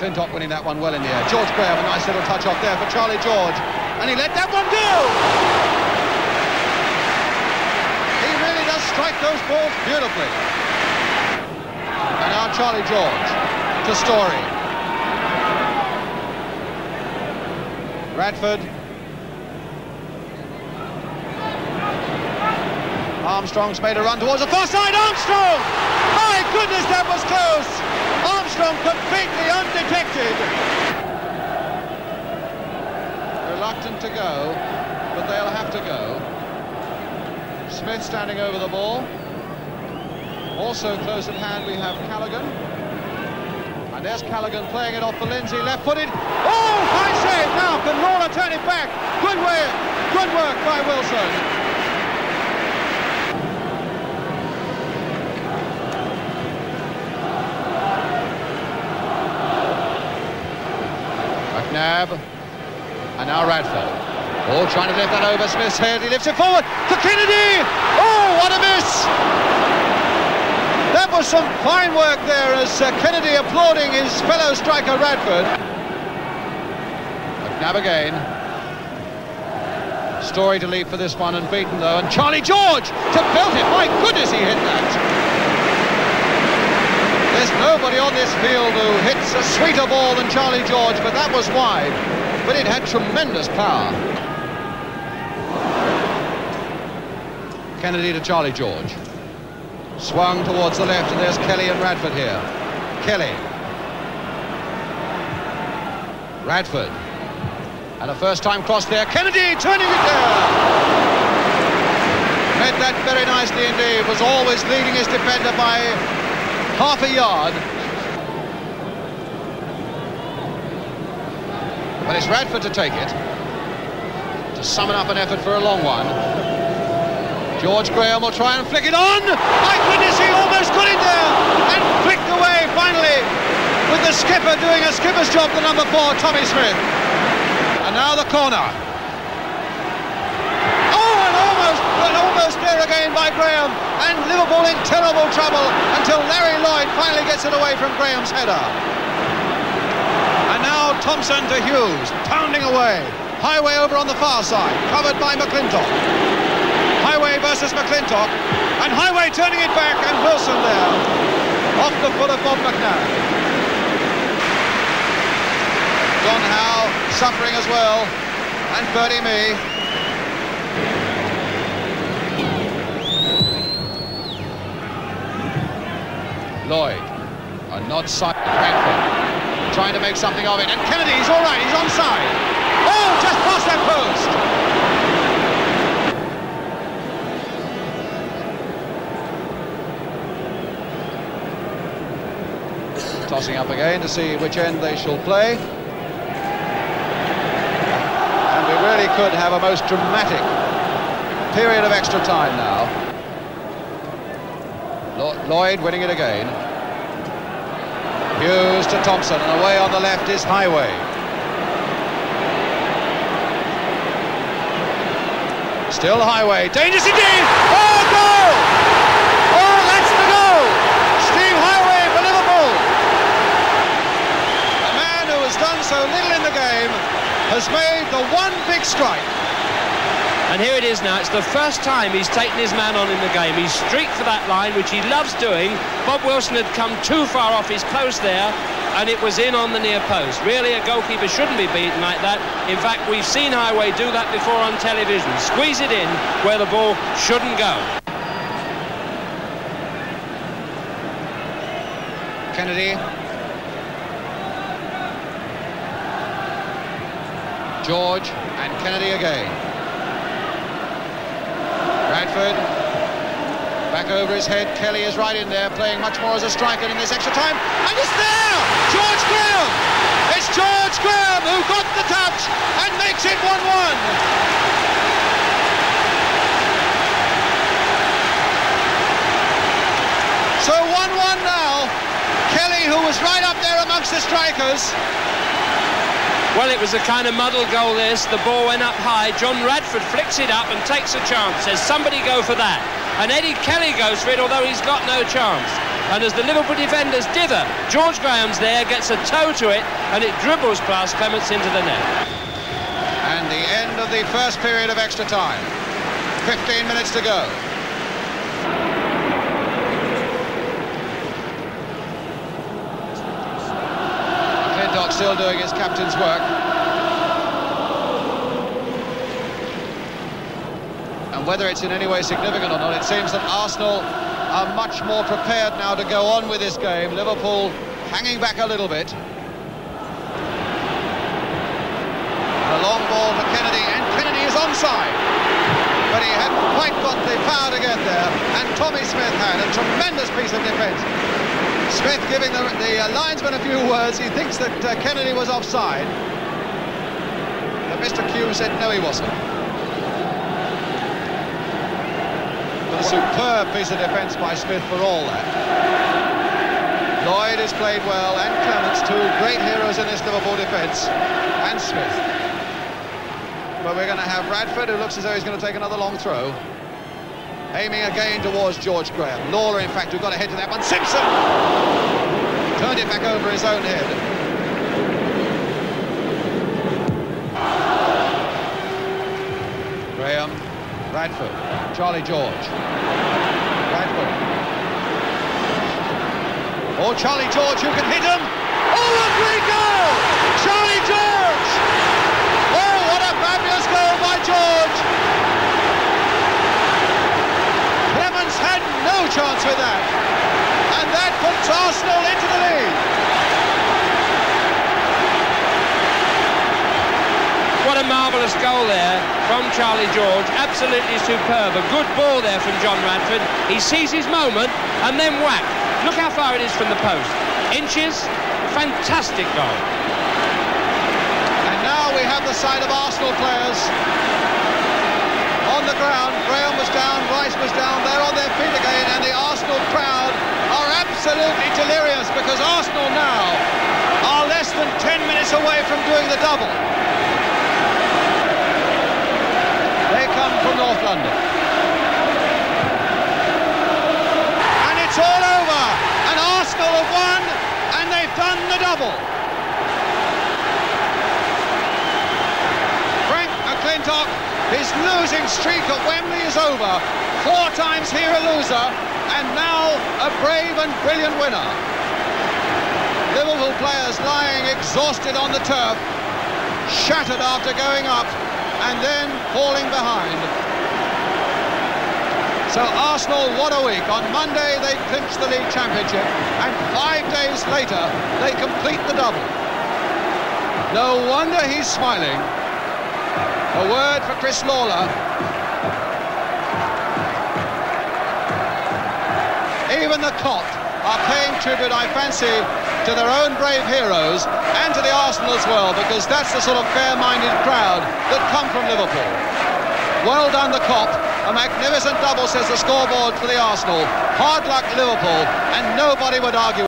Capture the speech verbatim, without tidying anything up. McLintock winning that one well in the air. George Graham, a nice little touch off there for Charlie George, and he let that one go! He really does strike those balls beautifully. And now Charlie George to Storey. Radford. Armstrong's made a run towards the far side. Armstrong! My goodness, that was close! Armstrong completely undetected. Reluctant to go, but they'll have to go. Smith standing over the ball. Also close at hand we have Callaghan. And there's Callaghan playing it off for Lindsay, left-footed. Oh, high save now. Can Lawler turn it back? Good way, good work by Wilson. McNab, and now Radford. All trying to lift that over Smith's head. He lifts it forward to Kennedy. Oh, what a miss! That was some fine work there as uh, Kennedy applauding his fellow striker Radford. McNab again. Storey to leap for this one and beaten though, and Charlie George to belt it. My goodness, he hit that. There's nobody on this field who hits a sweeter ball than Charlie George, but that was wide. But it had tremendous power. Kennedy to Charlie George. Swung towards the left, and there's Kelly and Radford here. Kelly. Radford. And a first-time cross there. Kennedy turning it there. Read that very nicely indeed. Was always leading his defender by half a yard. But it's Radford to take it, to summon up an effort for a long one. George Graham will try and flick it on. My goodness, he almost got it there and flicked away finally, with the skipper doing a skipper's job, the number four, Tommy Smith. And now the corner. Oh, and almost, and almost there again by Graham. And Liverpool in terrible trouble until Larry Lloyd finally gets it away from Graham's header. And now Thompson to Hughes, pounding away. Heighway over on the far side, covered by McLintock. Heighway versus McLintock, and Heighway turning it back, and Wilson there, off the foot of Bob McNair. Don Howe suffering as well, and Bertie Mee. Lloyd, a not side Radford, trying to make something of it, and Kennedy, he's all right, he's onside. Oh, just past that post. Tossing up again to see which end they shall play. And we really could have a most dramatic period of extra time now. Lloyd winning it again. Hughes to Thompson, and away on the left is Heighway. Still Heighway, dangerous indeed! Oh, goal! Oh, that's the goal! Steve Heighway for Liverpool! A man who has done so little in the game has made the one big strike. And here it is now, it's the first time he's taken his man on in the game. He's streaked for that line, which he loves doing. Bob Wilson had come too far off his post there, and it was in on the near post. Really, a goalkeeper shouldn't be beaten like that. In fact, we've seen Heighway do that before on television. Squeeze it in where the ball shouldn't go. Kennedy. George and Kennedy again. Radford, back over his head. Kelly is right in there, playing much more as a striker in this extra time, and it's there! George Graham! It's George Graham who got the touch and makes it one one! So one one now, Kelly, who was right up there amongst the strikers. Well, it was a kind of muddle goal, this. The ball went up high. John Radford flicks it up and takes a chance. Says, somebody go for that. And Eddie Kelly goes for it, although he's got no chance. and as the Liverpool defenders dither, George Graham's there, gets a toe to it, and it dribbles past Clemence into the net. And the end of the first period of extra time. fifteen minutes to go. Clintop still doing his captain's work. And whether it's in any way significant or not, it seems that Arsenal are much more prepared now to go on with this game. Liverpool hanging back a little bit. A long ball to Kennedy, and Kennedy is onside. But he hadn't quite got the power to get there, and Tommy Smith had a tremendous piece of defence. Smith giving the, the uh, linesman a few words. He thinks that uh, Kennedy was offside, but Mister Q said no, he wasn't. But a superb piece of defence by Smith for all that. Lloyd has played well, and Clemence, two great heroes in this Liverpool defence, and Smith. But we're going to have Radford, who looks as though he's going to take another long throw. Aiming again towards George Graham. Lawler, in fact, who got ahead to that one. Simpson! Turned it back over his own head. Graham, Radford, Charlie George. Radford. Or Charlie George, who can hit him! Oh, a great goal! Charlie George! Fabulous goal by George! Clemence had no chance with that, and that puts Arsenal into the lead. What a marvellous goal there from Charlie George, absolutely superb. A good ball there from John Radford. He sees his moment and then whack. Look how far it is from the post. Inches, fantastic goal. We have the side of Arsenal players on the ground. Graham was down, Rice was down, they're on their feet again, and the Arsenal crowd are absolutely delirious, because Arsenal now are less than ten minutes away from doing the double. They come from North London. And it's all over, and Arsenal have won, and they've done the double. McLintock, his losing streak at Wembley is over. Four times here a loser, and now a brave and brilliant winner. Liverpool players lying exhausted on the turf, shattered after going up and then falling behind. So Arsenal, what a week. On Monday they clinch the league championship, and five days later they complete the double. No wonder he's smiling. A word for Chris Lawler. Even the Kop are paying tribute, I fancy, to their own brave heroes and to the Arsenal as well, because that's the sort of fair-minded crowd that come from Liverpool. Well done, the Kop. A magnificent double, says the scoreboard for the Arsenal. Hard luck, Liverpool, and nobody would argue.